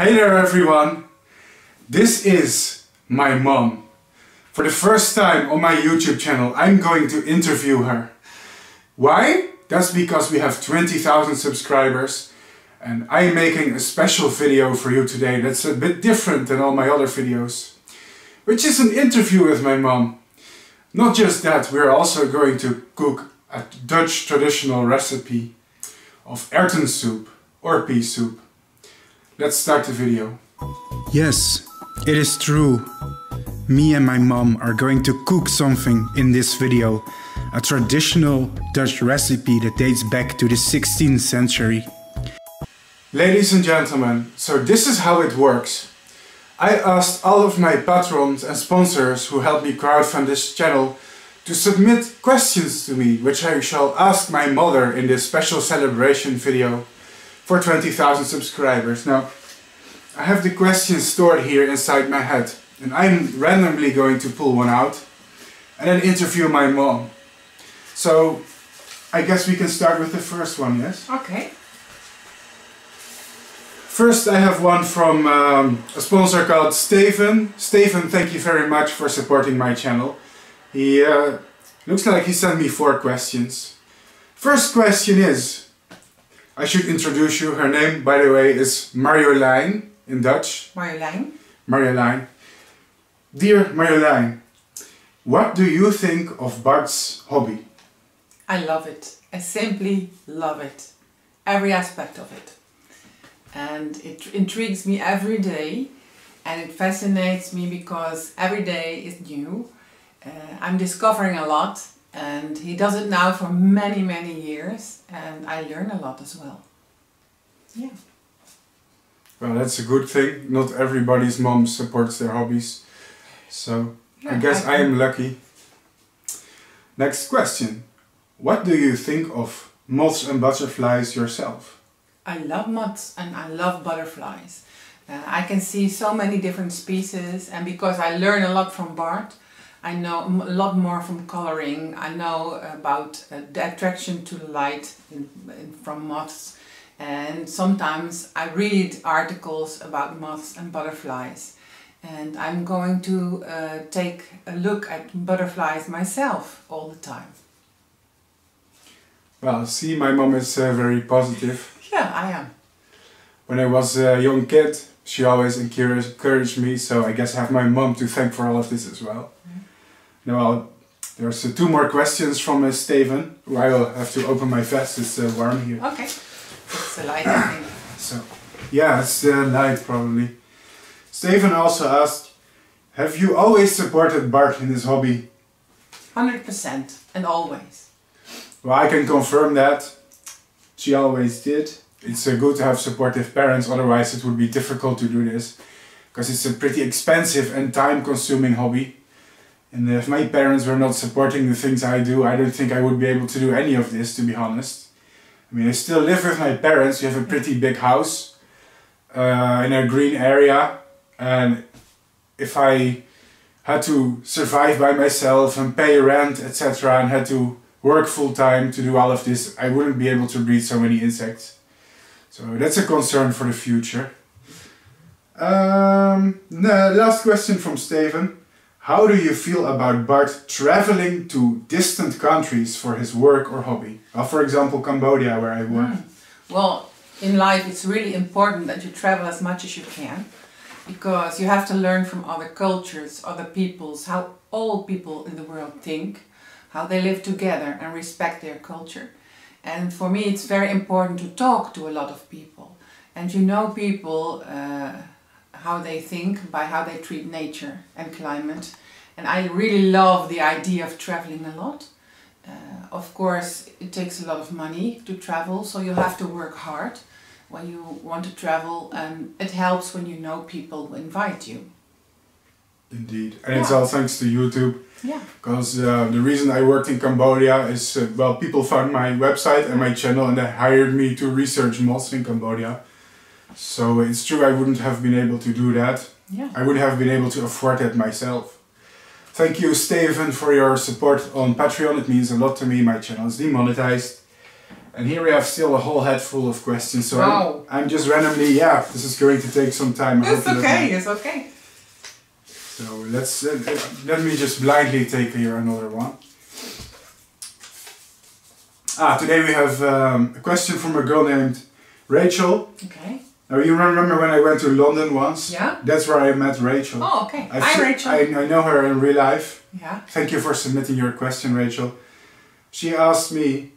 Hey there everyone, this is my mom. For the first time on my YouTube channel I'm going to interview her. Why? That's because we have 20,000 subscribers and I'm making a special video for you today that's a bit different than all my other videos, which is an interview with my mom. Not just that, we're also going to cook a Dutch traditional recipe of erwtensoep or pea soup. Let's start the video. Yes, it is true. Me and my mom are going to cook something in this video. A traditional Dutch recipe that dates back to the 16th century. Ladies and gentlemen, so this is how it works. I asked all of my patrons and sponsors who helped me crowdfund this channel to submit questions to me, which I shall ask my mother in this special celebration video for 20,000 subscribers. Now, I have the questions stored here inside my head, and I'm randomly going to pull one out and then interview my mom. So, I guess we can start with the first one, yes? Okay. First, I have one from a sponsor called Steven. Steven, thank you very much for supporting my channel. He looks like he sent me 4 questions. First question is, I should introduce you. Her name, by the way, is Marjolein in Dutch. Marjolein. Marjolein. Dear Marjolein, what do you think of Bart's hobby? I love it. I simply love it. Every aspect of it. And it intrigues me every day, and it fascinates me because every day is new. I'm discovering a lot, and he does it now for many, many years, and I learn a lot as well. Yeah. Well, that's a good thing. Not everybody's mom supports their hobbies, so yeah, I guess I am lucky. Next question. What do you think of moths and butterflies yourself? I love moths and I love butterflies. I can see so many different species, and because I learn a lot from Bart, I know a lot more from coloring. I know about the attraction to light from moths, and sometimes I read articles about moths and butterflies, and I'm going to take a look at butterflies myself all the time. Well, see, my mom is very positive. Yeah, I am. When I was a young kid, she always encouraged me, so I guess I have my mom to thank for all of this as well. Yeah. Now, there's 2 more questions from Steven. I will have to open my vest, it's warm here. Okay, it's the light, I think. So, yeah, it's the light probably. Steven also asked, have you always supported Bart in his hobby? 100% and always. Well, I can confirm that. She always did. It's good to have supportive parents, otherwise it would be difficult to do this, because it's a pretty expensive and time-consuming hobby. And if my parents were not supporting the things I do, I don't think I would be able to do any of this, to be honest. I mean, I still live with my parents. We have a pretty big house in a green area, and if I had to survive by myself and pay rent, etc., and had to work full-time to do all of this, I wouldn't be able to breed so many insects. So that's a concern for the future. Last question from Steven. How do you feel about Bart traveling to distant countries for his work or hobby? Well, for example, Cambodia, where I work. Well, in life it's really important that you travel as much as you can, because you have to learn from other cultures, other peoples, how all people in the world think, how they live together and respect their culture. And for me it's very important to talk to a lot of people, and you know people, how they think by how they treat nature and climate, and I really love the idea of traveling a lot. Of course it takes a lot of money to travel, so you have to work hard when you want to travel, and it helps when you know people who invite you. Indeed, and yeah, it's all thanks to YouTube. Yeah. Because the reason I worked in Cambodia is, well, people found my website and my channel and they hired me to research moths in Cambodia. So it's true I wouldn't have been able to do that. Yeah. I wouldn't have been able to afford that myself. Thank you, Steven, for your support on Patreon. It means a lot to me. My channel is demonetized. And here we have still a whole head full of questions, so wow. I'm just randomly, yeah, this is going to take some time. It's okay, it's okay. So let's, let me just blindly take here another one. Ah, today we have a question from a girl named Rachel. Okay. Now you remember when I went to London once? Yeah. That's where I met Rachel. Oh, okay. Hi, Rachel. I know her in real life. Yeah. Thank you for submitting your question, Rachel. She asked me,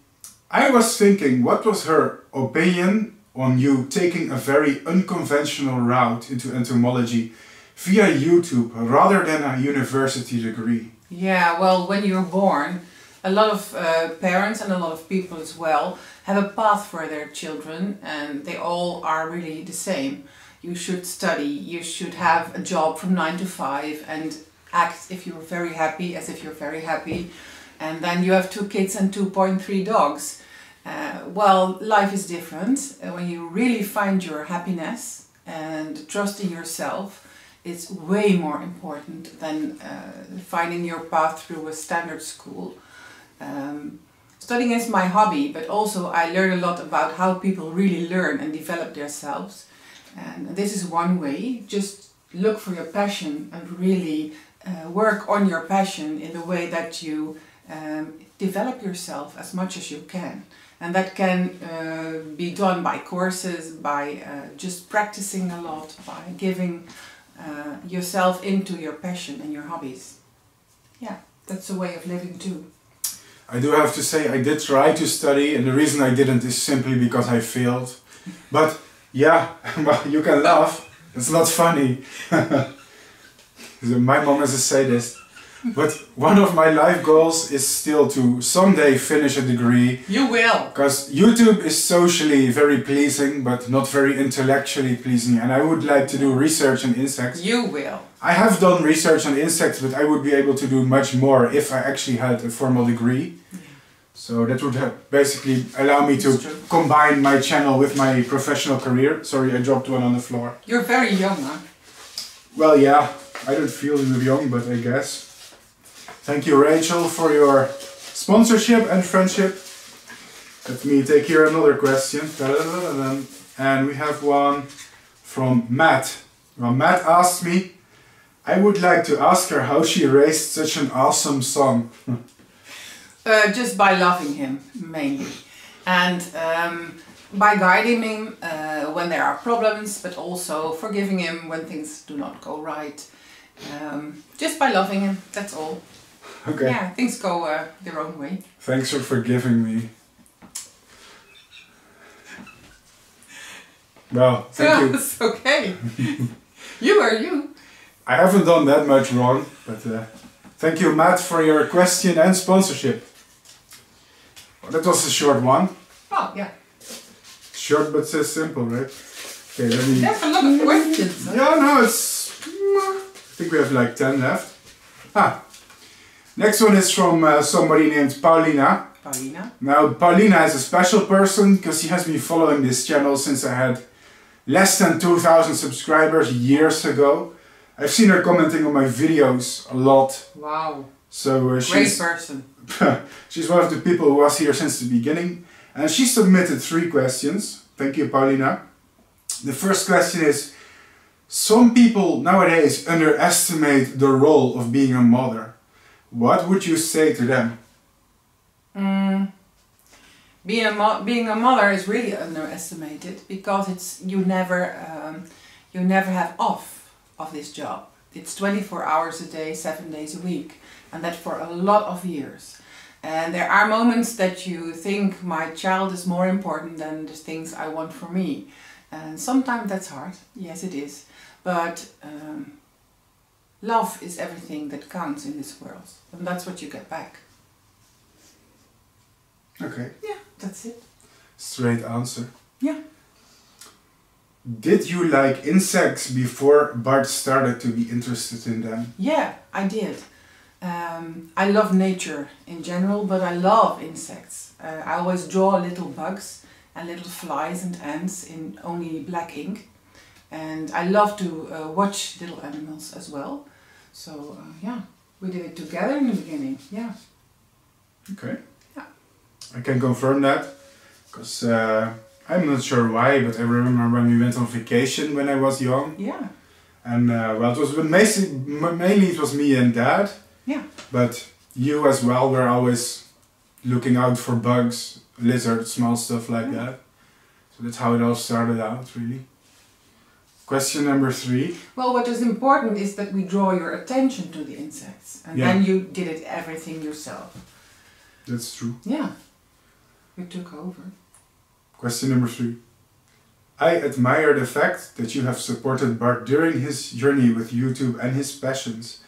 I was thinking, what was her opinion on you taking a very unconventional route into entomology via YouTube rather than a university degree? Yeah, well, when you're born, a lot of parents and a lot of people as well have a path for their children, and they all are really the same. You should study, you should have a job from 9 to 5 and act if you're very happy, as if you're very happy. And then you have 2 kids and 2.3 dogs. Well, life is different. When you really find your happiness and trust in yourself, it's way more important than finding your path through a standard school. Studying is my hobby, but also I learn a lot about how people really learn and develop themselves. And this is one way. Just look for your passion and really work on your passion in the way that you develop yourself as much as you can, and that can be done by courses, by just practicing a lot, by giving yourself into your passion and your hobbies. Yeah, that's a way of living too. I do have to say I did try to study, and the reason I didn't is simply because I failed. But yeah, you can laugh, it's not funny. My mom is a sadist. But one of my life goals is still to someday finish a degree. You will! Because YouTube is socially very pleasing, but not very intellectually pleasing. And I would like to do research on insects. You will! I have done research on insects, but I would be able to do much more if I actually had a formal degree. Yeah. So that would basically allow me to combine my channel with my professional career. Sorry, I dropped one on the floor. You're very young, huh? Well, yeah. I don't feel young, but I guess. Thank you, Rachel, for your sponsorship and friendship. Let me take here another question. And we have one from Matt. Well, Matt asked me, I would like to ask her how she raised such an awesome son. Just by loving him, mainly. And by guiding him when there are problems, but also forgiving him when things do not go right. Just by loving him, that's all. Okay. Yeah, things go their own way. Thanks for forgiving me. Well, thank you. It's okay. You are you. I haven't done that much wrong, but thank you, Matt, for your question and sponsorship. Well, that was a short one. Oh, yeah. Short but so simple, right? Okay, let me... There's a lot of questions. Yeah, no, it's... I think we have like 10 left. Ah. Next one is from somebody named Paulina. Paulina. Now, Paulina is a special person because she has been following this channel since I had less than 2,000 subscribers years ago. I've seen her commenting on my videos a lot. Wow. So she's... Great person. She's one of the people who was here since the beginning. And she submitted 3 questions. Thank you, Paulina. The first question is, some people nowadays underestimate the role of being a mother. What would you say to them? Being a mother is really underestimated because it's you never have off of this job. It's 24 hours a day, 7 days a week, and that for a lot of years. And there are moments that you think my child is more important than the things I want for me. And sometimes that's hard, yes it is, but love is everything that counts in this world, and that's what you get back. Okay. Yeah, that's it. Straight answer. Yeah. Did you like insects before Bart started to be interested in them? Yeah, I did. I love nature in general, but I love insects. I always draw little bugs and little flies and ants in only black ink. And I love to watch little animals as well. So yeah, we did it together in the beginning, yeah. Okay. Yeah. I can confirm that. Because I'm not sure why, but I remember when we went on vacation when I was young. Yeah. And well, it was mainly it was me and Dad. Yeah. But you as well were always looking out for bugs, lizards, small stuff like that. So that's how it all started out, really. Question number 3. Well, what is important is that we draw your attention to the insects, and then you did it everything yourself. That's true. Yeah, you took over. Question number 3. I admire the fact that you have supported Bart during his journey with YouTube and his passions.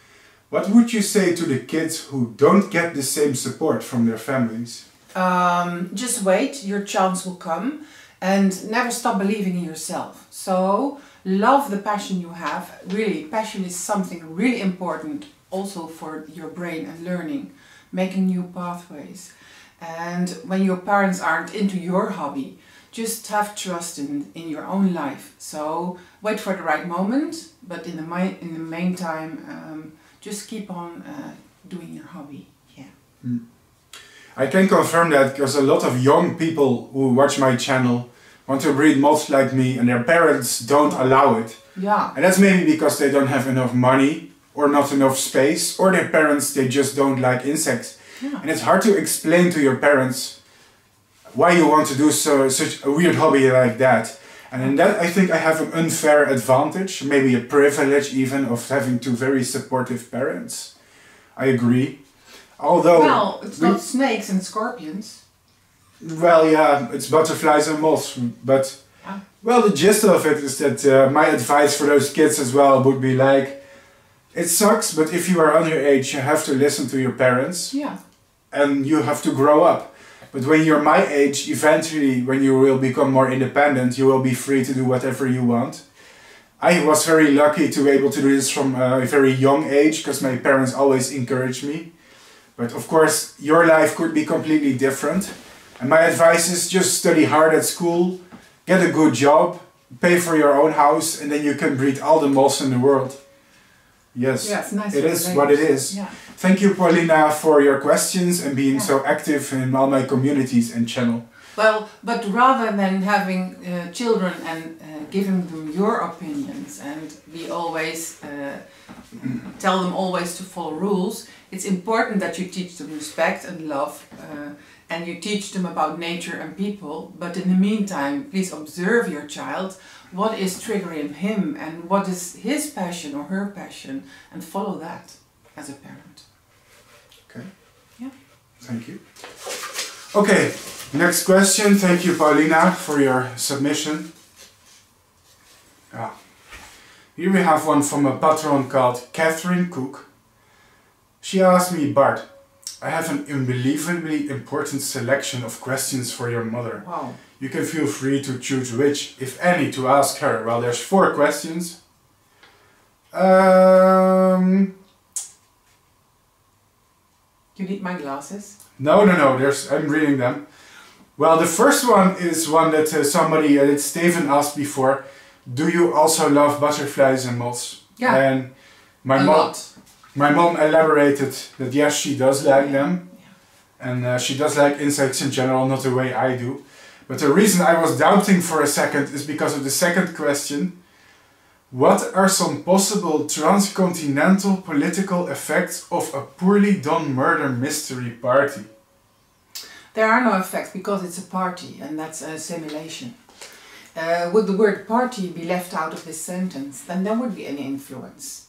What would you say to the kids who don't get the same support from their families? Just wait, your chance will come, and never stop believing in yourself. So, love the passion you have. Really, passion is something really important also for your brain and learning, making new pathways. And when your parents aren't into your hobby, just have trust in your own life. So wait for the right moment, but in the meantime, just keep on doing your hobby. Yeah. I can confirm that, because a lot of young people who watch my channel want to breed moths like me, and their parents don't allow it. Yeah. And that's maybe because they don't have enough money, or not enough space, or their parents, they just don't like insects. Yeah. And it's hard to explain to your parents why you want to do such a weird hobby like that. And in that, I think I have an unfair advantage, maybe a privilege even, of having two very supportive parents. I agree. Although... Well, it's not snakes and scorpions. Well, yeah, it's butterflies and moths, but... Yeah. Well, the gist of it is that my advice for those kids as well would be like, it sucks, but if you are underage, you have to listen to your parents. Yeah. And you have to grow up. But when you're my age, eventually, when you will become more independent, you will be free to do whatever you want. I was very lucky to be able to do this from a very young age, because my parents always encouraged me. But of course, your life could be completely different. And my advice is just study hard at school, get a good job, pay for your own house, and then you can breed all the moths in the world. Yes, yeah, it's nice. It is what it is. Yeah. Thank you, Paulina, for your questions and being so active in all my communities and channel. Well, but rather than having children and giving them your opinions and we always tell them always to follow rules, it's important that you teach them respect and love and you teach them about nature and people. But in the meantime, please observe your child. What is triggering him and what is his passion or her passion, and follow that as a parent. Okay. Yeah. Thank you. Okay, next question. Thank you, Paulina, for your submission. Ah. Here we have one from a patron called Catherine Cook. She asked me, Bart, I have an unbelievably important selection of questions for your mother. Wow. You can feel free to choose which, if any, to ask her. Well, there's 4 questions. You need my glasses? No, I'm reading them. Well, the first one is one that somebody, that Steven asked before. Do you also love butterflies and moths? Yeah, and my mom elaborated that yes, she does like them. Yeah. And she does like insects in general, not the way I do. But the reason I was doubting for a second is because of the second question. What are some possible transcontinental political effects of a poorly done murder mystery party? There are no effects, because it's a party and that's a simulation. Would the word party be left out of this sentence, then there would be an influence.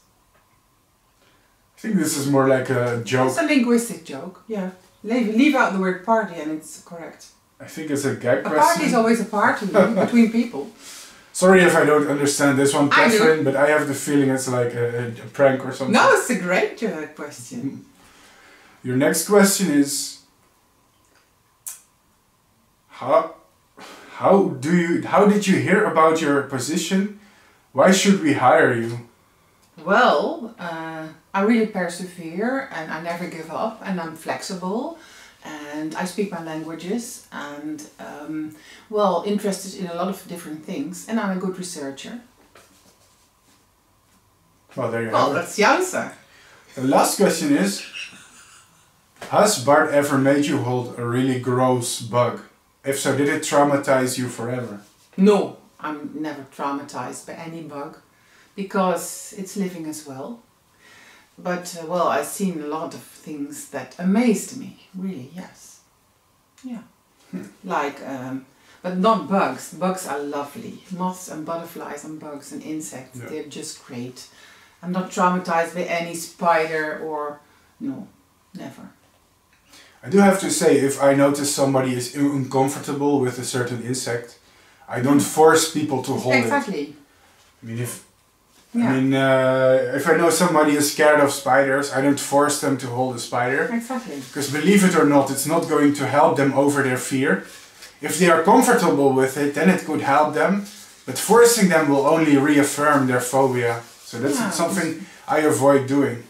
I think this is more like a joke. It's a linguistic joke, yeah. Leave out the word party and it's correct. I think it's a gag question. A party is always a party between people. Sorry if I don't understand this one, Catherine, but I have the feeling it's like a prank or something. No, it's a great question. Your next question is... How did you hear about your position? Why should we hire you? Well, I really persevere and I never give up and I'm flexible. And I speak my languages and, well, interested in a lot of different things. And I'm a good researcher. Well, there you have it. Well, that's the answer. The last question is, has Bart ever made you hold a really gross bug? If so, did it traumatize you forever? No, I'm never traumatized by any bug, because it's living as well. But, well, I've seen a lot of things that amazed me, really, yes. Yeah. Like, but not bugs. Bugs are lovely. Moths and butterflies and bugs and insects, yeah. They're just great. I'm not traumatized by any spider or, no, never. I do have to say, if I notice somebody is uncomfortable with a certain insect, I don't force people to hold it. Exactly. I mean, if... Yeah. I mean, if I know somebody is scared of spiders, I don't force them to hold a spider. Exactly. Because believe it or not, it's not going to help them over their fear. If they are comfortable with it, then it could help them. But forcing them will only reaffirm their phobia. So that's something I avoid doing.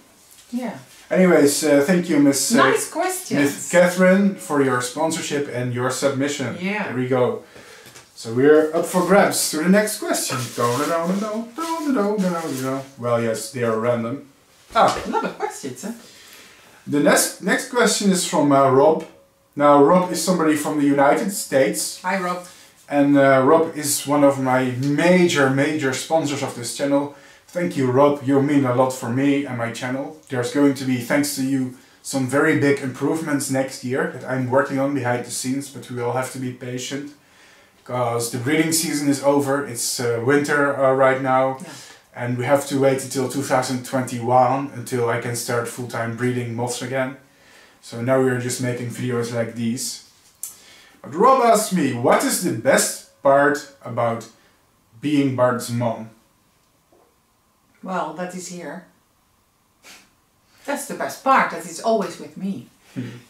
Yeah. Anyways, thank you, Miss... nice questions! Miss Catherine, for your sponsorship and your submission. Yeah. There we go. So we're up for grabs to the next question. Well, yes, they are random. Ah, another question, huh? The next question is from Rob. Now, Rob is somebody from the United States. Hi, Rob. And Rob is one of my major sponsors of this channel. Thank you, Rob. You mean a lot for me and my channel. There's going to be, thanks to you, some very big improvements next year that I'm working on behind the scenes, but we all have to be patient. Because the breeding season is over, it's winter right now, yeah. And we have to wait until 2021 until I can start full-time breeding moths again. So now we're just making videos like these. But Rob asked me, what is the best part about being Bart's mom? Well, that is here. That's the best part, that he's always with me.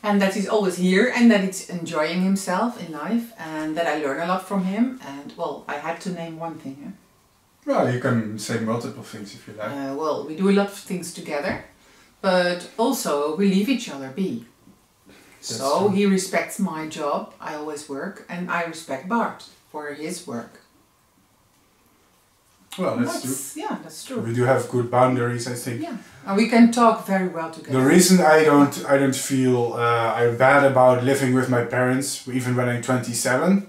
And that he's always here and that he's enjoying himself in life and that I learn a lot from him. And well, I had to name one thing. Huh? Well, you can say multiple things if you like. Well, we do a lot of things together, but also we leave each other be. That's so true. He respects my job, I always work, and I respect Bart for his work. Well, that's true. Yeah, that's true. We do have good boundaries, I think. Yeah, and we can talk very well together. The reason I don't feel I'm bad about living with my parents, even when I'm 27,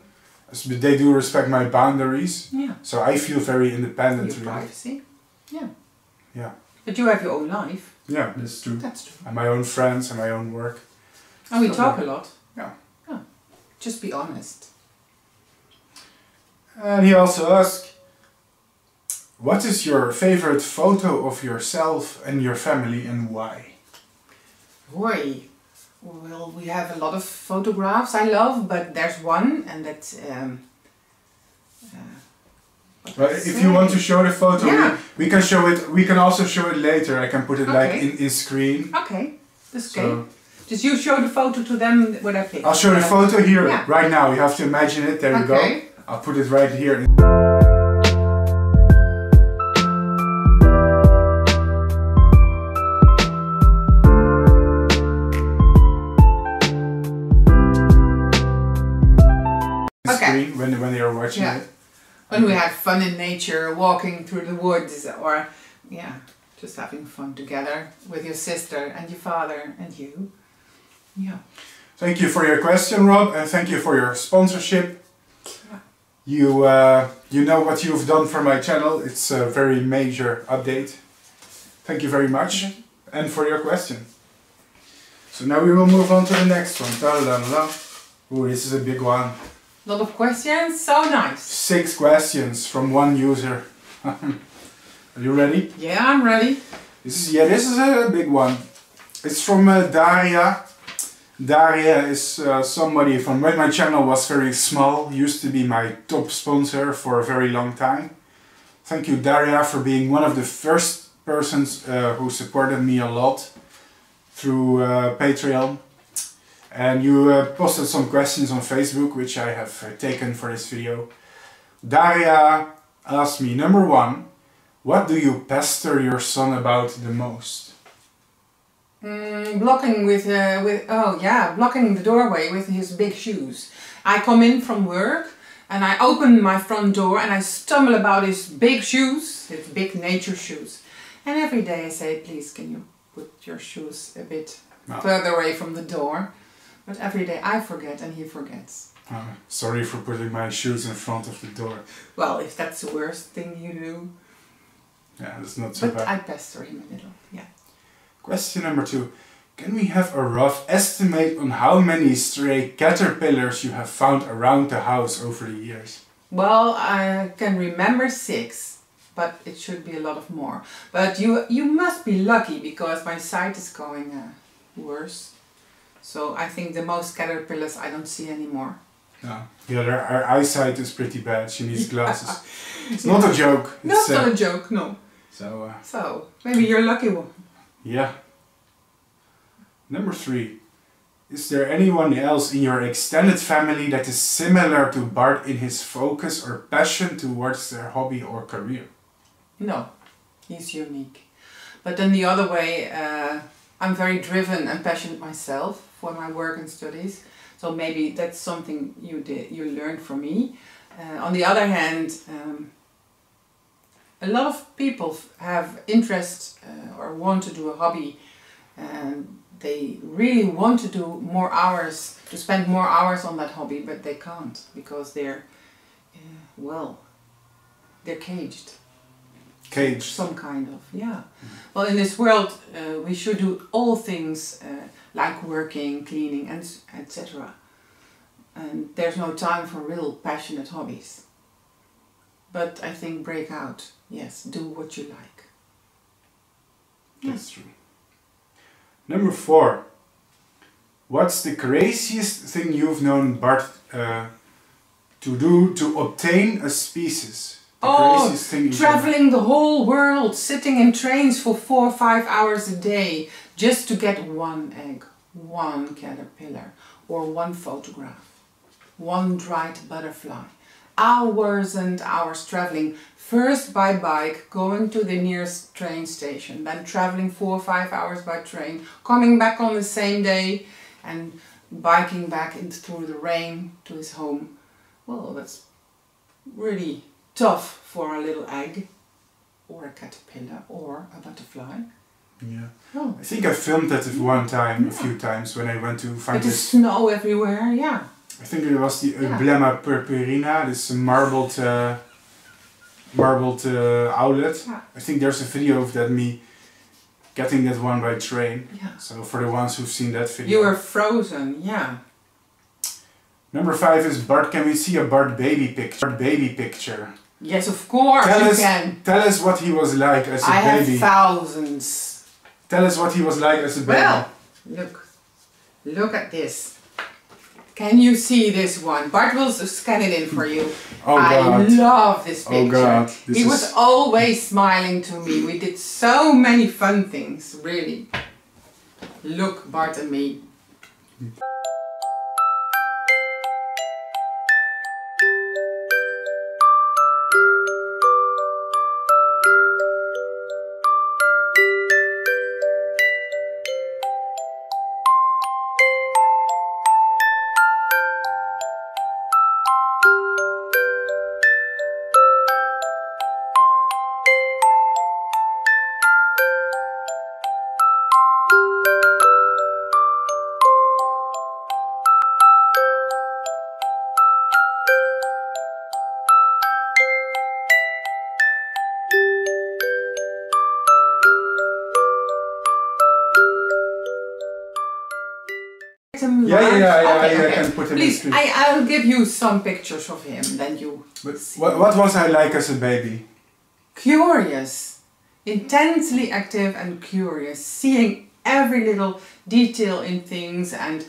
is that they do respect my boundaries. Yeah. So I feel very independent. Your privacy. Yeah. Yeah. But you have your own life. Yeah, that's true. That's true. And my own friends and my own work. And we talk a lot. Yeah. Yeah. Just be honest. And he also asked, what is your favorite photo of yourself and your family and why? Why? Well, we have a lot of photographs I love, but there's one and that's... well, if you want to show the photo, yeah. We can show it. We can also show it later. I can put it like in screen. Okay, that's good. Just you show the photo to them what I picked. I'll show the photo here right now. You have to imagine it. There you go. I'll put it right here. When they are watching it. When we had fun in nature, walking through the woods, or just having fun together with your sister and your father and you. Yeah. Thank you for your question, Rob, and thank you for your sponsorship. Yeah. You you know what you've done for my channel. It's a very major update. Thank you very much and for your question. So now we will move on to the next one. Oh, this is a big one. A lot of questions, so nice. 6 questions from one user. Are you ready? Yeah, I'm ready. This is a big one. It's from Daria. Daria is somebody from when my channel was very small, used to be my top sponsor for a very long time. Thank you, Daria, for being one of the first persons who supported me a lot through Patreon. And you posted some questions on Facebook, which I have taken for this video. Daria asked me, number 1, what do you pester your son about the most? Blocking blocking the doorway with his big shoes. I come in from work and I open my front door and I stumble about his big shoes, his big nature shoes. And every day I say, please, can you put your shoes a bit further away from the door? But every day I forget and he forgets. Sorry for putting my shoes in front of the door. Well, if that's the worst thing you do. Yeah, that's not so bad. But I pester him a little, yeah. Question number 2. Can we have a rough estimate on how many stray caterpillars you have found around the house over the years? Well, I can remember 6, but it should be a lot of more. But you must be lucky because my sight is going worse. So I think the most caterpillars I don't see anymore. No. Yeah, her eyesight is pretty bad. She needs glasses. It's not a joke. It's not a joke, no. So maybe you're lucky one. Yeah. Number 3. Is there anyone else in your extended family that is similar to Bart in his focus or passion towards their hobby or career? No, he's unique. But then the other way, I'm very driven and passionate myself for my work and studies. So maybe that's something you learned from me. On the other hand, a lot of people have interest or want to do a hobby. They really want to do more hours, to spend more hours on that hobby, but they can't because they're, well, they're caged. Caged? Some kind of, yeah. Mm. Well, in this world, we should do all things like working, cleaning, and etc. And there's no time for real passionate hobbies. But I think break out, yes, do what you like. That's true. Number 4. What's the craziest thing you've known Bart to do to obtain a species? The craziest thing traveling the whole world, sitting in trains for 4 or 5 hours a day just to get one egg, one caterpillar, or one photograph, one dried butterfly. Hours and hours traveling, first by bike, going to the nearest train station, then traveling 4 or 5 hours by train, coming back on the same day and biking back through the rain to his home. Well, that's really tough for a little egg or a caterpillar or a butterfly. Yeah, oh. I think I filmed that one time, a few times when I went to find this snow everywhere, yeah. I think it was the Emblema purpurina, this marbled, owlet. Yeah. I think there's a video of that me getting that one by train. Yeah. So for the ones who've seen that video. You were frozen, yeah. Number 5 is Bart. Can we see a Bart baby picture? Yes, of course you can. Tell us what he was like as a baby. I have thousands. Tell us what he was like as a baby. Well, look at this. Can you see this one? Bart will scan it in for you. Oh, God. I love this picture. Oh, God. He was always smiling to me. We did so many fun things, really. Look, Bart and me. I'll give you some pictures of him, then you see. What was I like as a baby? Curious, intensely active and curious, seeing every little detail in things and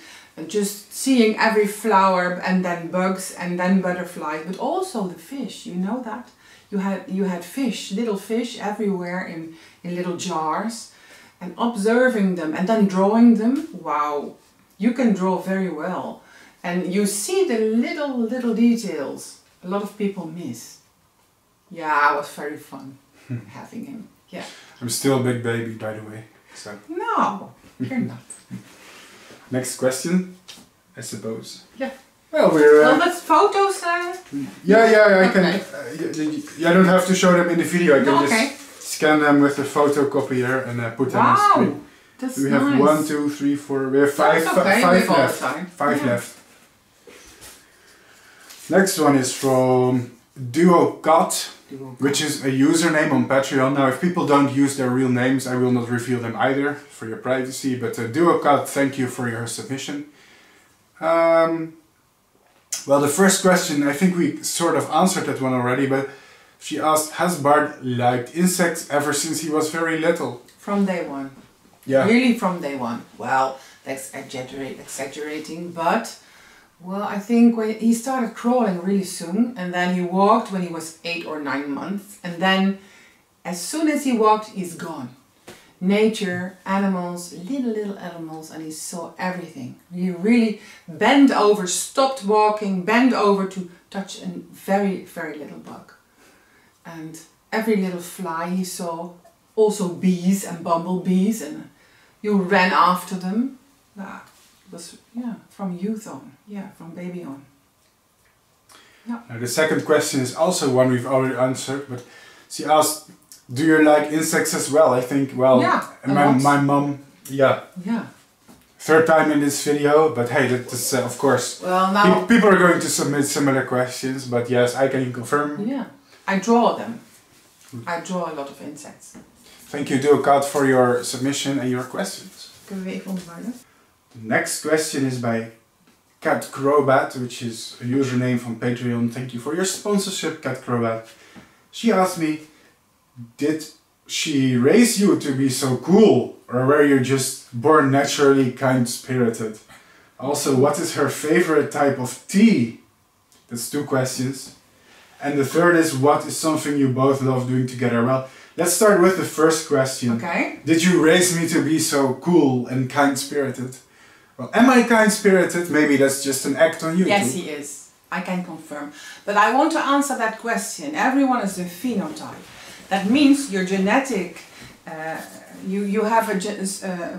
just seeing every flower and then bugs and then butterflies, but also the fish, you know that? You had fish, little fish everywhere in little jars and observing them and then drawing them, wow. You can draw very well, and you see the little details a lot of people miss. Yeah, it was very fun having him. Yeah. I'm still a big baby, by the way. So. No, you're not. Next question, I suppose. Yeah. Well, we're. Well, that's photos. Yeah, I can. I don't have to show them in the video. I can just scan them with a photocopier and put them on the screen. That's we have nice. 1, 2, 3, 4, we have 5 left. Next one is from Duocot, which is a username on Patreon. Now, if people don't use their real names, I will not reveal them either for your privacy, but Duocot, thank you for your submission. Well, the first question, I think we sort of answered that one already, but she asked, has Bart liked insects ever since he was very little? From day one. Yeah. Really from day one. Well, that's exaggerating, but... Well, I think when he started crawling really soon, and then he walked when he was 8 or 9 months, and then as soon as he walked, he's gone. Nature, animals, little animals, and he saw everything. He really bent over, stopped walking, bent over to touch a very little bug. And every little fly he saw, also bees and bumblebees, and you ran after them. Was, yeah, from youth on, yeah, from baby on. Yeah. Now the second question is also one we've already answered, but she asked, do you like insects as well? I think, well, yeah, my mom, yeah. Yeah. Third time in this video, but hey, that is, of course, well, now people are going to submit similar questions, but yes, I can confirm. Yeah, I draw them. I draw a lot of insects. Thank you, Duocot, for your submission and your questions. Kunnen we even ontvangen? Next question is by CatCrobat, which is a username from Patreon. Thank you for your sponsorship, CatCrobat. She asked me, did she raise you to be so cool, or were you just born naturally kind-spirited? Also, what is her favorite type of tea? That's two questions. And the third is, what is something you both love doing together? Well, let's start with the first question. Okay. Did you raise me to be so cool and kind-spirited? Well, am I kind-spirited? Maybe that's just an act on you. Yes, he is. I can confirm. But I want to answer that question. Everyone is a phenotype. That means your genetic... you have a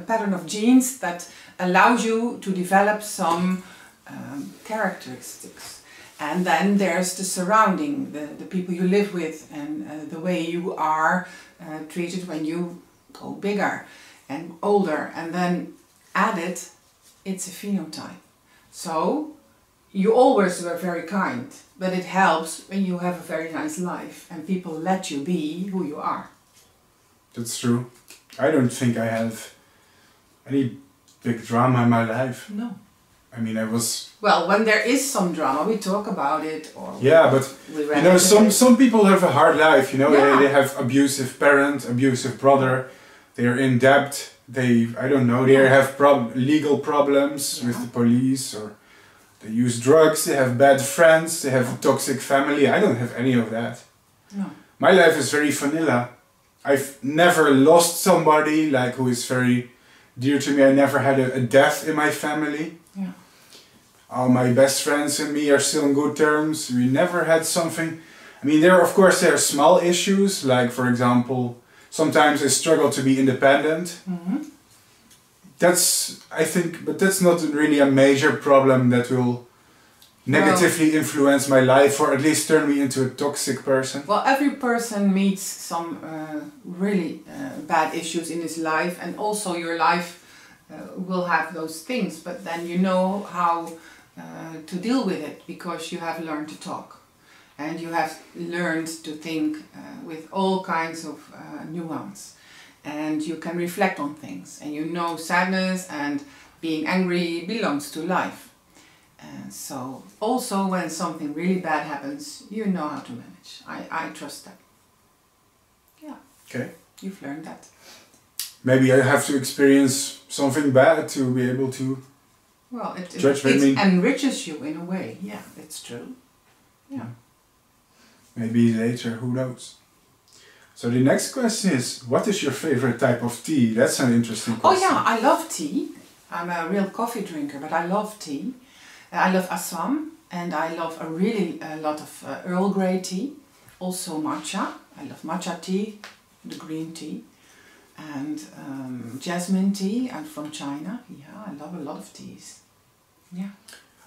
pattern of genes that allows you to develop some characteristics. And then there's the surrounding, the people you live with, and the way you are treated when you go bigger and older. And then added... It's a phenotype. So, you always were very kind, but it helps when you have a very nice life and people let you be who you are. That's true. I don't think I have any big drama in my life. No. I mean, I was... Well, when there is some drama, we talk about it or... Yeah, but, you know, some people have a hard life, you know, yeah. They have abusive parents, abusive brother, they're in debt. They, I don't know, they have legal problems with the police, or they use drugs, they have bad friends, they have a toxic family. I don't have any of that. No. My life is very vanilla. I've never lost somebody like who is very dear to me. I never had a death in my family. Yeah. All my best friends and me are still on good terms. We never had something. I mean, of course there are small issues, like for example, sometimes I struggle to be independent. Mm-hmm. That's, I think, but that's not really a major problem that will negatively influence my life or at least turn me into a toxic person. Well, every person meets some really bad issues in his life, and also your life will have those things, but then you know how to deal with it because you have learned to talk. And you have learned to think with all kinds of nuance. And you can reflect on things. And you know sadness and being angry belongs to life. And so also when something really bad happens, you know how to manage. I trust that. Yeah. Okay. You've learned that. Maybe I have to experience something bad to be able to judge. It enriches you in a way. Yeah, it's true. Yeah. Maybe later, who knows? So the next question is, what is your favorite type of tea? That's an interesting question. Oh yeah, I love tea. I'm a real coffee drinker, but I love tea. I love Assam, and I love a lot of Earl Grey tea. Also matcha. I love matcha tea, the green tea. And jasmine tea, I'm from China. Yeah, I love a lot of teas. Yeah.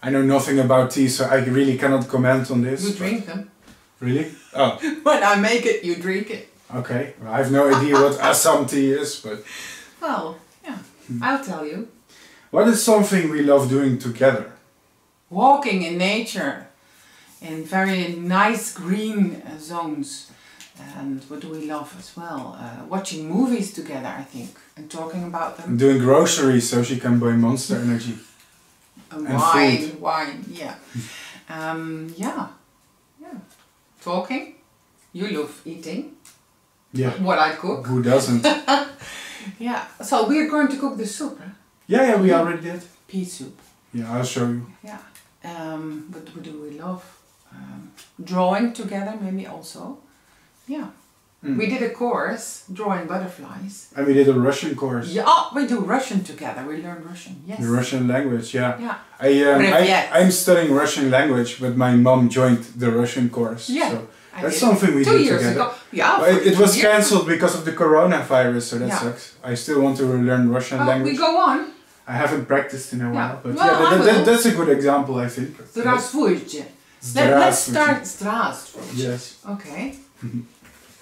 I know nothing about tea, so I really cannot comment on this. You drink them. Really? Oh. When I make it, you drink it. Okay. Well, I have no idea what Assam tea is, but... Well, yeah. I'll tell you. What is something we love doing together? Walking in nature. in very nice green zones. And what do we love as well? Watching movies together, I think, and talking about them. Doing groceries so she can buy Monster Energy. And wine, yeah. Yeah. Talking. You love eating. Yeah. What I cook. Who doesn't? Yeah. So we're going to cook the soup, huh? Yeah, we already did. Pea soup. Yeah, I'll show you. Yeah. But what do we love? Drawing together, maybe also. Yeah. Mm. We did a course, drawing butterflies. And we did a Russian course. Yeah, oh, we do Russian together. We learned Russian, yes. The Russian language, yeah. Yeah. I'm studying Russian language, but my mom joined the Russian course. Yeah. So that's something we did together. 2 years ago. Yeah. It was cancelled because of the coronavirus, so that sucks. I still want to learn Russian language. We go on. I haven't practiced in a while, but that's a good example, I think. Здравствуйте. Let's start. Здравствуйте. Yes. Okay.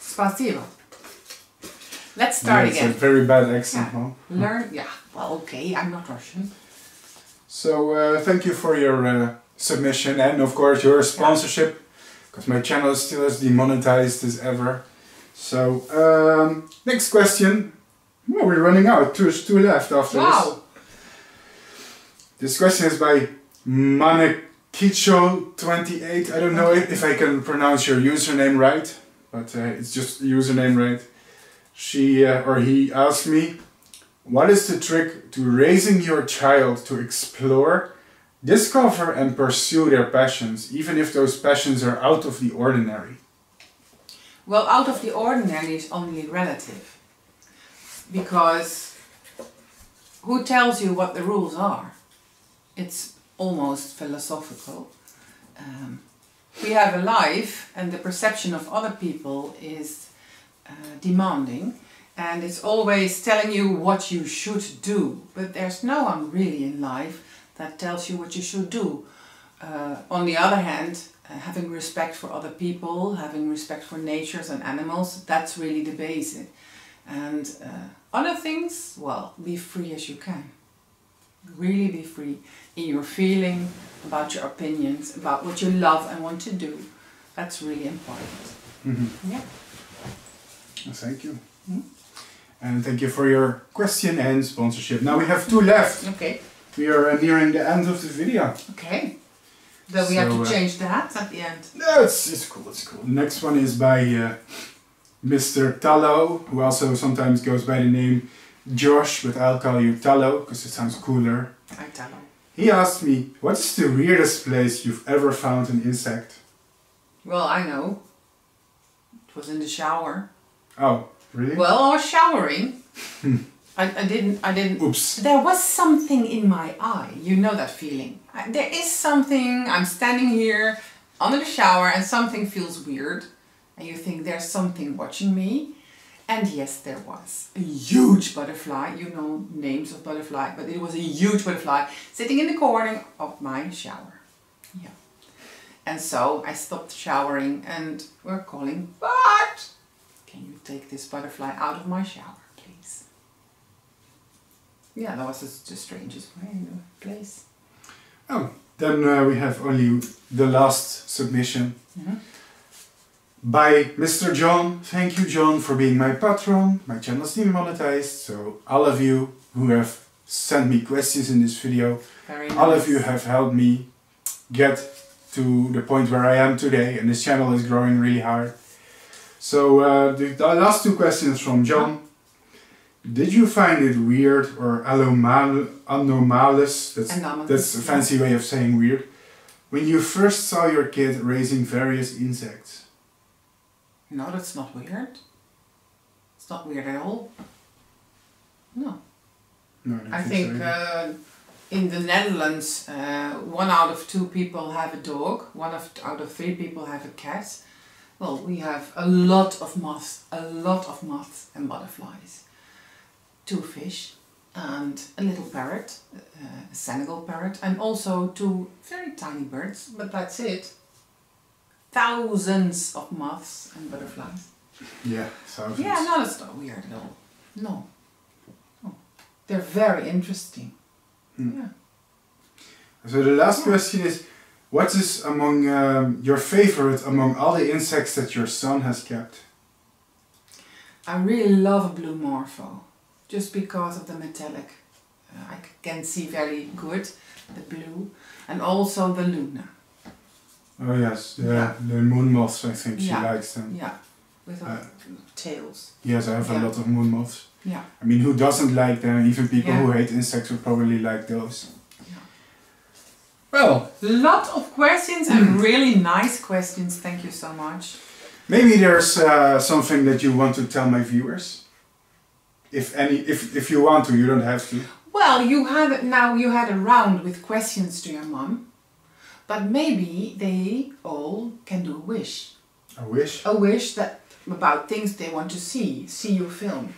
Spasibo. Let's start again. It's a very bad accent, huh? Learn, well, okay, I'm not Russian. So, thank you for your submission and, of course, your sponsorship. Because my channel is still as demonetized as ever. So, next question. Well, we're running out. There's two left after this. This question is by Manekicho28. I don't know if I can pronounce your username right. But it's just username, right? She or he asked me, what is the trick to raising your child to explore, discover and pursue their passions, even if those passions are out of the ordinary? Well, out of the ordinary is only relative. Because who tells you what the rules are? It's almost philosophical. We have a life, and the perception of other people is demanding, and it's always telling you what you should do. But there's no one really in life that tells you what you should do. On the other hand, having respect for other people, having respect for natures and animals, that's really the basic. And other things, well, be free as you can. Really be free in your feeling, about your opinions, about what you love and want to do. That's really important. Mm-hmm. Yeah. Well, thank you. Mm-hmm. And thank you for your question and sponsorship. Now we have two left. Okay. We are nearing the end of the video. Okay. Then we have to change the hats at the end. No, it's cool, it's cool. The next one is by Mr. Tullo, who also sometimes goes by the name Josh, but I'll call you Tullo because it sounds cooler. I Tullo. He asked me, what's the weirdest place you've ever found an insect? Well, I know. It was in the shower. Oh, really? Well, I was showering. I didn't. Oops. There was something in my eye. You know that feeling. There is something. I'm standing here under the shower and something feels weird. And you think there's something watching me. And yes, there was a huge butterfly, you know names of butterfly, but it was a huge butterfly sitting in the corner of my shower. Yeah. And so I stopped showering and we're calling, Bart, can you take this butterfly out of my shower, please? Yeah, that was the strangest place. Oh, then we have only the last submission. Mm-hmm. By Mr. John. Thank you, John, for being my patron. My channel is demonetized, so all of you who have sent me questions in this video, all of you have helped me get to the point where I am today, and this channel is growing really hard. So the last two questions from John. Did you find it weird or anomalous, that's a fancy way of saying weird, when you first saw your kid raising various insects? No, that's not weird. It's not weird at all. No. No, I think in the Netherlands, 1 out of 2 people have a dog. 1 out of 3 people have a cat. Well, we have a lot of moths and butterflies. 2 fish and a little parrot, a Senegal parrot, and also 2 very tiny birds. But that's it. Thousands of moths and butterflies. Yeah, thousands. Yeah, no, that's not weird at all. No. No. They're very interesting. Mm. Yeah. So the last question is, What is among your favorite among all the insects that your son has kept? I really love blue morpho, just because of the metallic. I can see very good the blue, and also the luna. Oh yes, yeah, the moon moths. I think she likes them. Yeah, with tails. Yes, I have a lot of moon moths. Yeah. I mean, who doesn't like them? Even people who hate insects will probably like those. Well, lot of questions and really nice questions. Thank you so much. Maybe there's something that you want to tell my viewers. If any, if you want to, you don't have to. Well, you had now you had a round with questions to your mom, but maybe they all can do a wish. A wish. A wish that about things they want to see. See your film.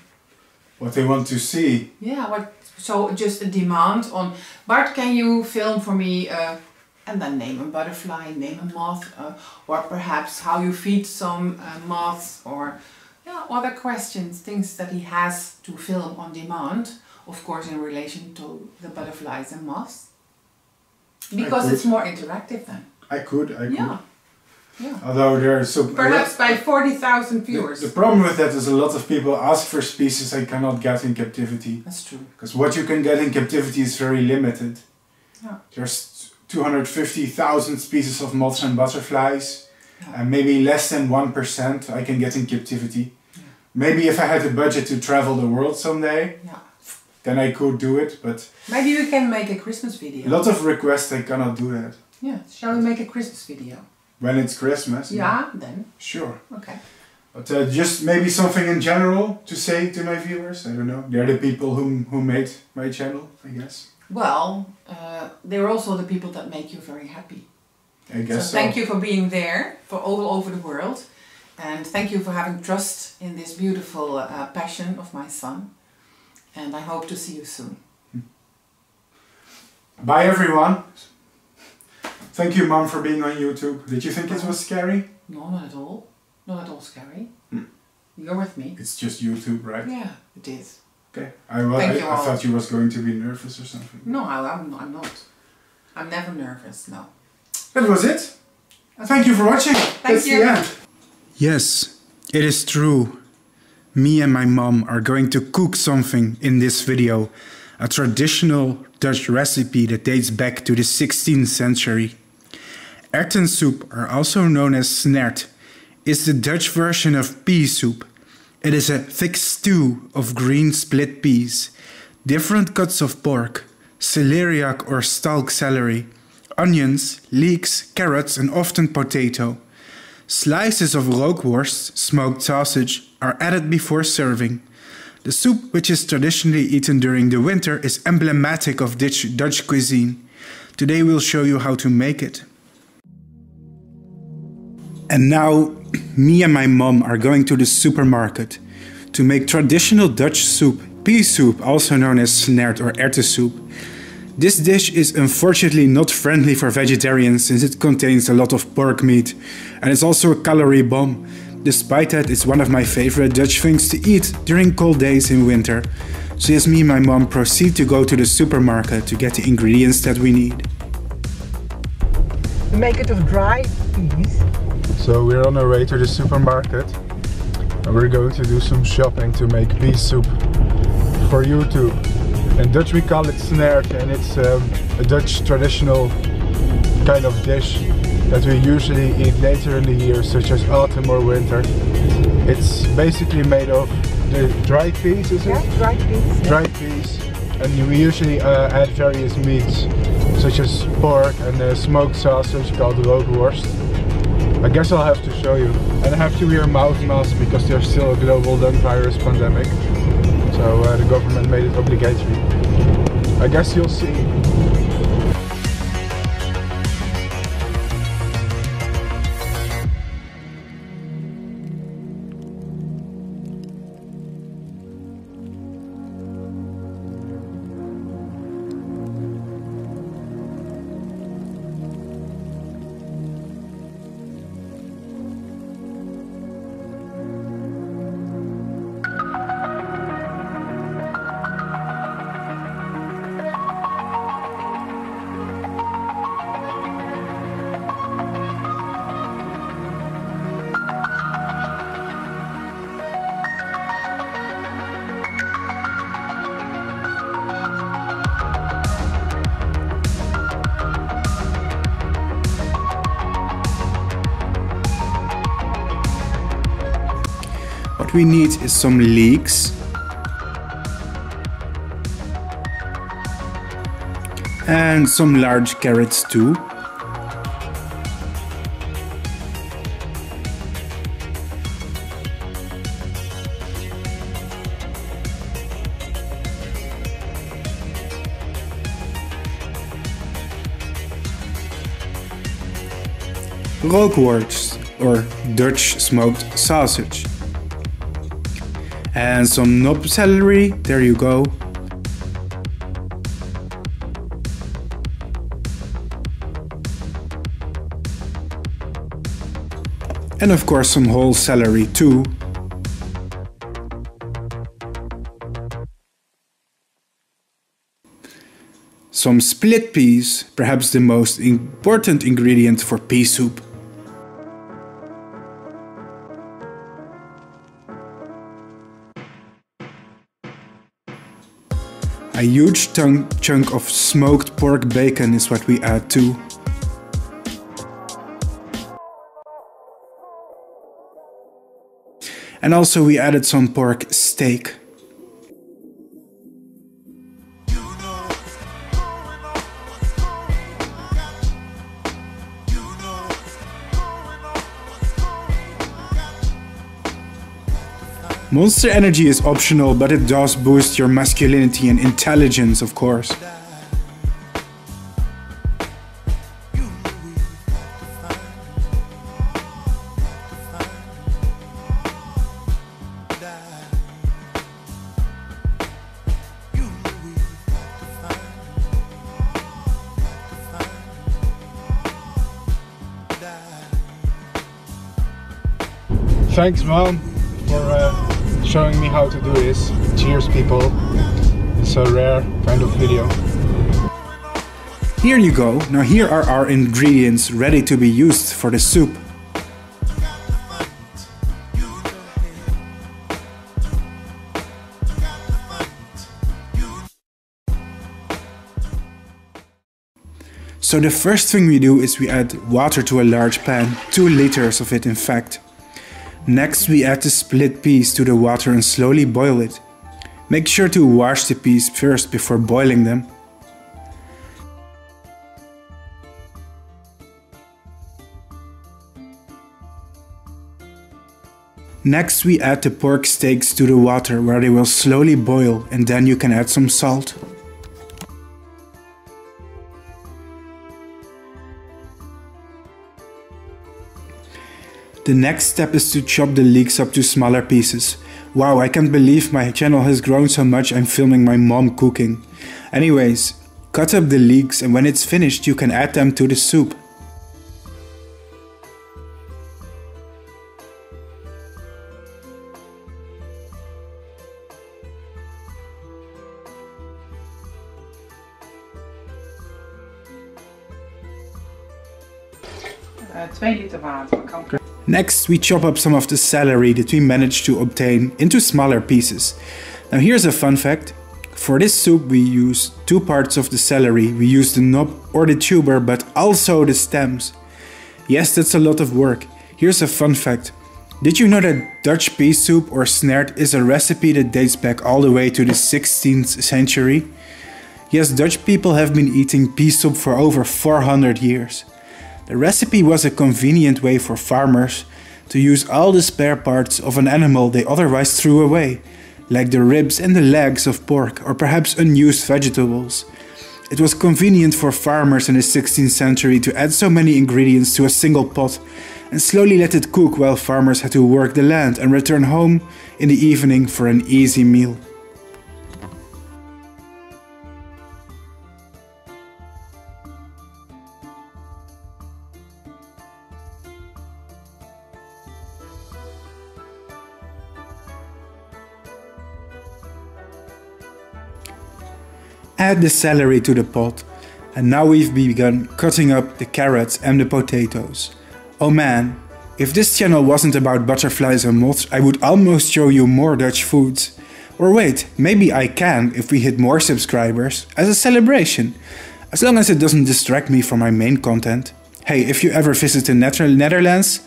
What they want to see. Yeah. What. So just a demand on, Bart, can you film for me, and then name a butterfly, name a moth, or perhaps how you feed some moths, or other questions, things that he has to film on demand, of course in relation to the butterflies and moths. Because it's more interactive then. I could. Yeah. Yeah. Although there are so perhaps by 40,000 viewers. The problem with that is a lot of people ask for species I cannot get in captivity. That's true. Because what you can get in captivity is very limited. Yeah. There's 250,000 species of moths and butterflies, and maybe less than 1% I can get in captivity. Yeah. Maybe if I had the budget to travel the world someday, then I could do it. But maybe we can make a Christmas video. A lot of requests I cannot do that. Yeah. Shall we make a Christmas video? When it's Christmas? Yeah, then. Sure. Okay. But just maybe something in general to say to my viewers. I don't know. They're the people who made my channel, I guess. Well, they're also the people that make you very happy. I guess so. Thank you for being there, for all over the world. And thank you for having trust in this beautiful passion of my son. And I hope to see you soon. Bye, everyone. Thank you, Mom, for being on YouTube. Did you think it was scary? No, not at all. Not at all scary. Hmm. You're with me. It's just YouTube, right? Yeah, it is. Okay. I thought you was going to be nervous or something. No, I'm not. I'm never nervous, no. That was it. Thank you for watching. That's the end. Yes, it is true. Me and my mom are going to cook something in this video. A traditional Dutch recipe that dates back to the 16th century. Erwtensoep, or also known as snert, is the Dutch version of pea soup. It is a thick stew of green split peas, different cuts of pork, celeriac or stalk celery, onions, leeks, carrots and often potato. Slices of rookworst, smoked sausage, are added before serving. The soup, which is traditionally eaten during the winter, is emblematic of Dutch cuisine. Today we'll show you how to make it. And now, me and my mom are going to the supermarket to make traditional Dutch soup, pea soup, also known as snert or erwtensoep. This dish is unfortunately not friendly for vegetarians since it contains a lot of pork meat and it's also a calorie bomb. Despite that, it's one of my favorite Dutch things to eat during cold days in winter. So yes, me and my mom proceed to go to the supermarket to get the ingredients that we need. Make it of dried peas. So we're on our way to the supermarket and we're going to do some shopping to make pea soup for YouTube. In Dutch we call it snert and it's a Dutch traditional kind of dish that we usually eat later in the year, such as autumn or winter. It's basically made of the dried peas, is it? Yeah, dried peas. Dried peas, and we usually add various meats, such as pork and a smoked sausage called rookworst. I guess I'll have to show you. And I have to wear mouth masks because there's still a global lung virus pandemic. So the government made it obligatory. I guess you'll see. What we need is some leeks. And some large carrots too. Rookworst, or Dutch smoked sausage. And some knob celery, there you go. And of course some whole celery too. Some split peas, perhaps the most important ingredient for pea soup. A huge chunk of smoked pork bacon is what we add too. And also we added some pork steak. Monster energy is optional, but it does boost your masculinity and intelligence, of course. Thanks, Mom, for showing me how to do this. Cheers, people. It's a rare kind of video. Here you go. Now here are our ingredients ready to be used for the soup. So the first thing we do is we add water to a large pan, 2 liters of it in fact. Next we add the split peas to the water and slowly boil it. Make sure to wash the peas first before boiling them. Next we add the pork steaks to the water where they will slowly boil, and then you can add some salt. The next step is to chop the leeks up to smaller pieces. Wow, I can't believe my channel has grown so much, I'm filming my mom cooking. Anyways, cut up the leeks and when it's finished you can add them to the soup. Next we chop up some of the celery that we managed to obtain into smaller pieces. Now here's a fun fact. For this soup we use 2 parts of the celery. We use the knob or the tuber, but also the stems. Yes, that's a lot of work. Here's a fun fact. Did you know that Dutch pea soup, or snert, is a recipe that dates back all the way to the 16th century? Yes, Dutch people have been eating pea soup for over 400 years. The recipe was a convenient way for farmers to use all the spare parts of an animal they otherwise threw away, like the ribs and the legs of pork, or perhaps unused vegetables. It was convenient for farmers in the 16th century to add so many ingredients to a single pot and slowly let it cook while farmers had to work the land and return home in the evening for an easy meal. Add the celery to the pot, and now we've begun cutting up the carrots and the potatoes. Oh man, if this channel wasn't about butterflies and moths, I would almost show you more Dutch foods. Or wait, maybe I can if we hit more subscribers, as a celebration. As long as it doesn't distract me from my main content. Hey, if you ever visit the Netherlands,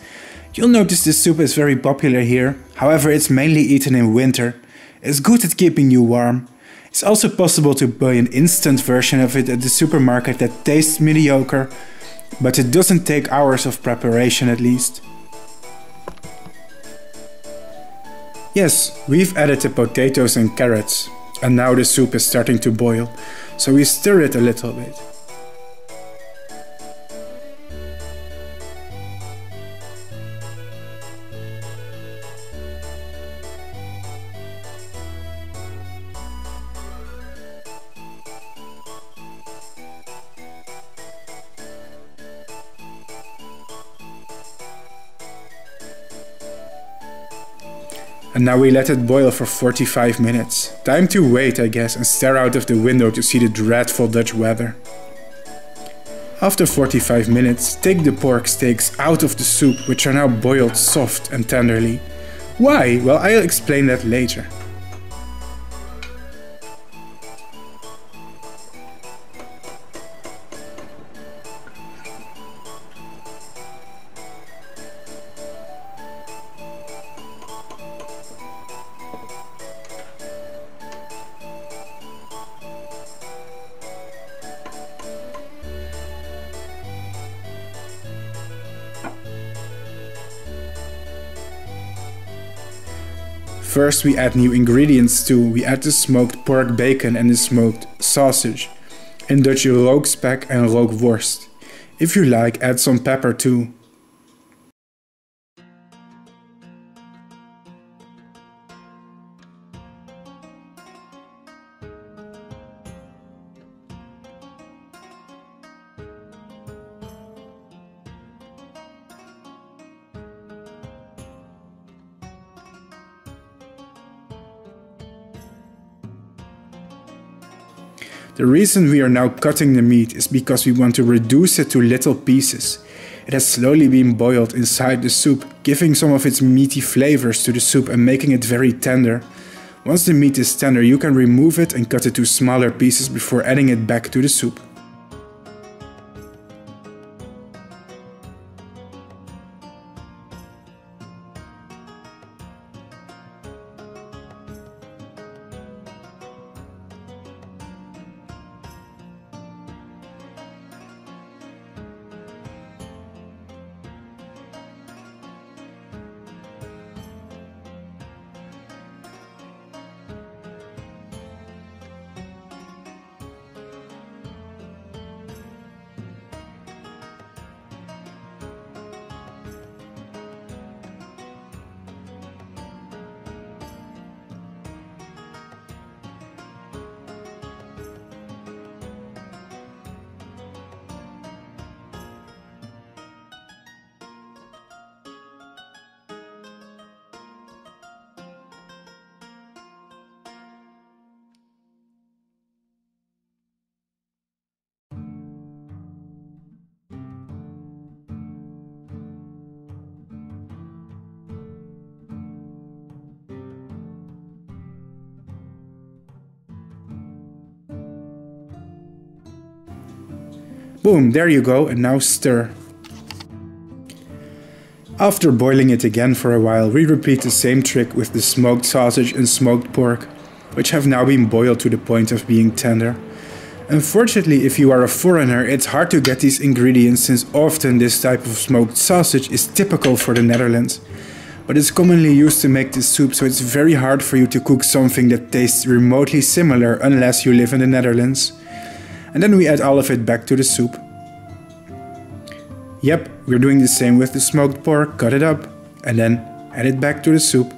You'll notice this soup is very popular here, however it's mainly eaten in winter. It's good at keeping you warm. It's also possible to buy an instant version of it at the supermarket that tastes mediocre, but it doesn't take hours of preparation at least. Yes, we've added the potatoes and carrots, and now the soup is starting to boil, so we stir it a little bit. And now we let it boil for 45 minutes. Time to wait, I guess, and stare out of the window to see the dreadful Dutch weather. After 45 minutes, take the pork steaks out of the soup, which are now boiled soft and tenderly. Why? Well, I'll explain that later. First we add new ingredients too. We add the smoked pork bacon and the smoked sausage. In Dutch rookspek and rookworst. If you like, add some pepper too. The reason we are now cutting the meat is because we want to reduce it to little pieces. It has slowly been boiled inside the soup, giving some of its meaty flavors to the soup and making it very tender. Once the meat is tender, you can remove it and cut it to smaller pieces before adding it back to the soup. Boom, there you go, and now stir. After boiling it again for a while, we repeat the same trick with the smoked sausage and smoked pork, which have now been boiled to the point of being tender. Unfortunately, if you are a foreigner, it's hard to get these ingredients since often this type of smoked sausage is typical for the Netherlands. But it's commonly used to make this soup, so it's very hard for you to cook something that tastes remotely similar unless you live in the Netherlands. And then we add all of it back to the soup. Yep, we're doing the same with the smoked pork, cut it up, and then add it back to the soup.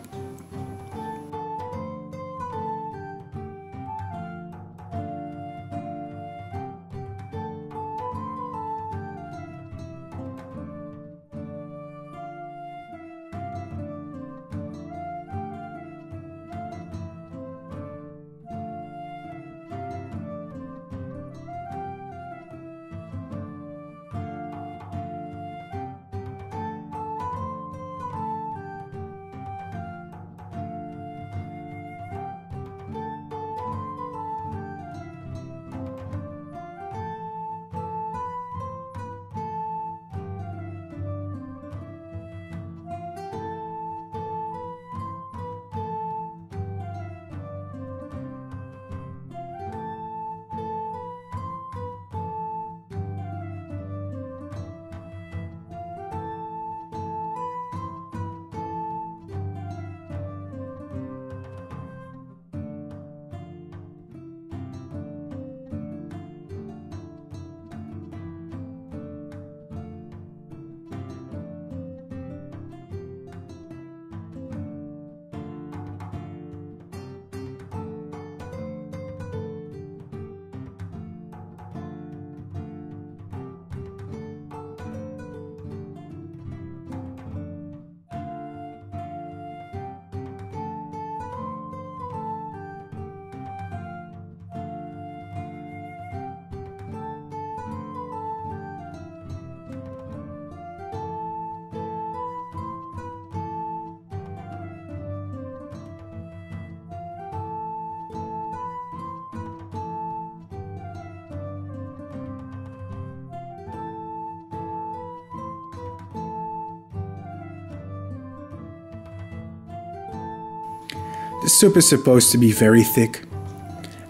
The soup is supposed to be very thick.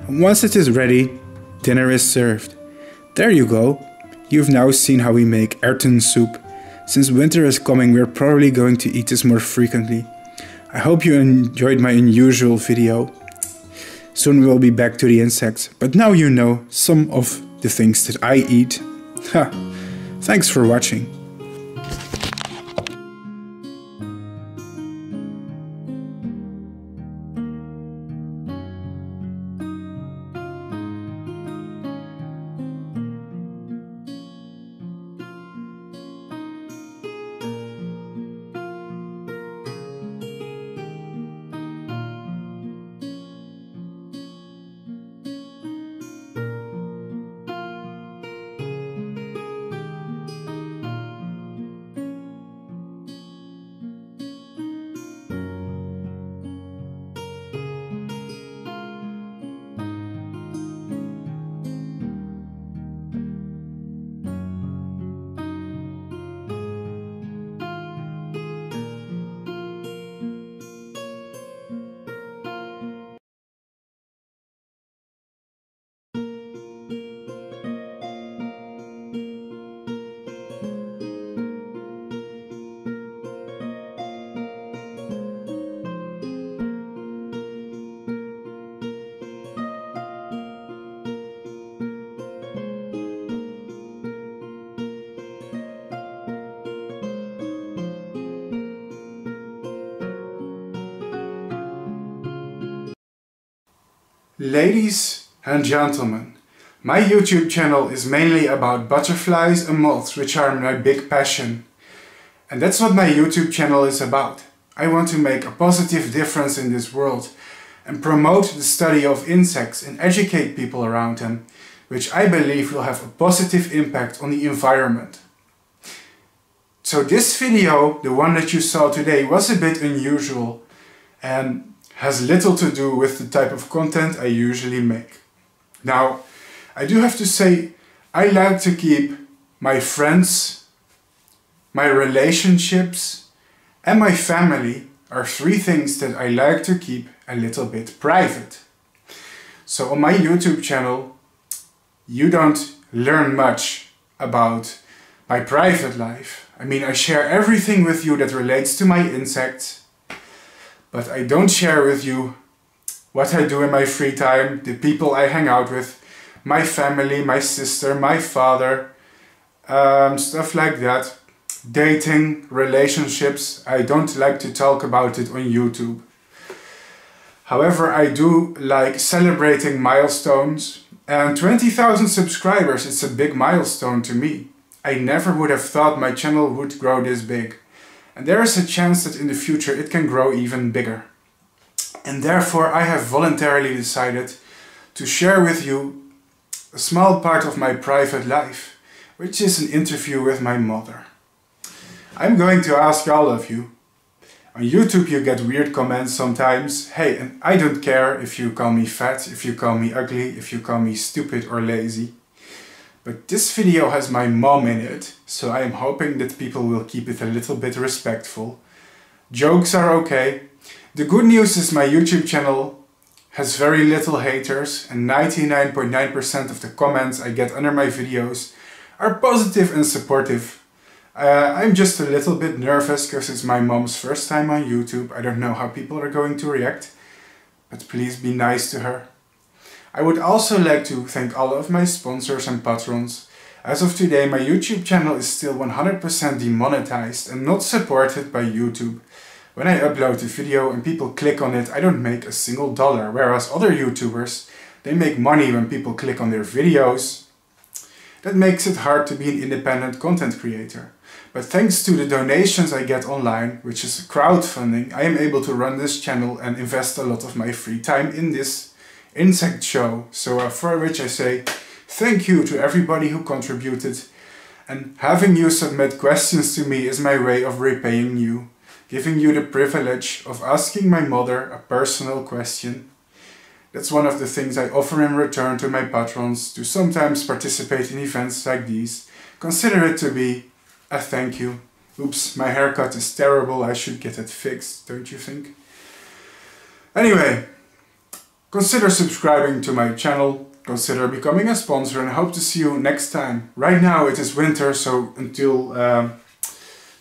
And once it is ready, dinner is served. There you go. You've now seen how we make erwtensoep. Since winter is coming, we're probably going to eat this more frequently. I hope you enjoyed my unusual video. Soon we will be back to the insects, but now you know some of the things that I eat. Ha! Thanks for watching. Ladies and gentlemen, my YouTube channel is mainly about butterflies and moths, which are my big passion. And that's what my YouTube channel is about. I want to make a positive difference in this world and promote the study of insects and educate people around them, which I believe will have a positive impact on the environment. So this video, the one that you saw today, was a bit unusual and has little to do with the type of content I usually make. Now, I do have to say, I like to keep my friends, my relationships, and my family are three things that I like to keep a little bit private. So on my YouTube channel, you don't learn much about my private life. I mean, I share everything with you that relates to my insects, but I don't share with you what I do in my free time, the people I hang out with, my family, my sister, my father, stuff like that. Dating, relationships, I don't like to talk about it on YouTube. However, I do like celebrating milestones, and 20,000 subscribers, it's a big milestone to me. I never would have thought my channel would grow this big. And there is a chance that in the future it can grow even bigger. And therefore I have voluntarily decided to share with you a small part of my private life, which is an interview with my mother. I'm going to ask all of you. On YouTube you get weird comments sometimes. Hey, and I don't care if you call me fat, if you call me ugly, if you call me stupid or lazy. But this video has my mom in it, so I am hoping that people will keep it a little bit respectful. Jokes are okay. The good news is my YouTube channel has very little haters, and 99.9% of the comments I get under my videos are positive and supportive. I'm just a little bit nervous because it's my mom's first time on YouTube. I don't know how people are going to react, but please be nice to her. I would also like to thank all of my sponsors and patrons. As of today, my YouTube channel is still 100% demonetized and not supported by YouTube. When I upload a video and people click on it, I don't make a single dollar, whereas other YouTubers, they make money when people click on their videos. That makes it hard to be an independent content creator. But thanks to the donations I get online, which is crowdfunding, I am able to run this channel and invest a lot of my free time in this insect show, so for which I say thank you to everybody who contributed, and having you submit questions to me is my way of repaying you, giving you the privilege of asking my mother a personal question. That's one of the things I offer in return to my patrons, to sometimes participate in events like these. Consider it to be a thank you. Oops, my haircut is terrible, I should get it fixed, don't you think? Anyway, consider subscribing to my channel, consider becoming a sponsor, and I hope to see you next time. Right now it is winter, so until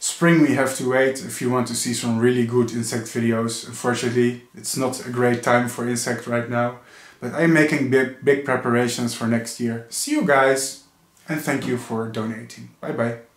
spring we have to wait if you want to see some really good insect videos. Unfortunately, it's not a great time for insect right now, but I'm making big preparations for next year. See you guys, and thank you for donating. Bye bye.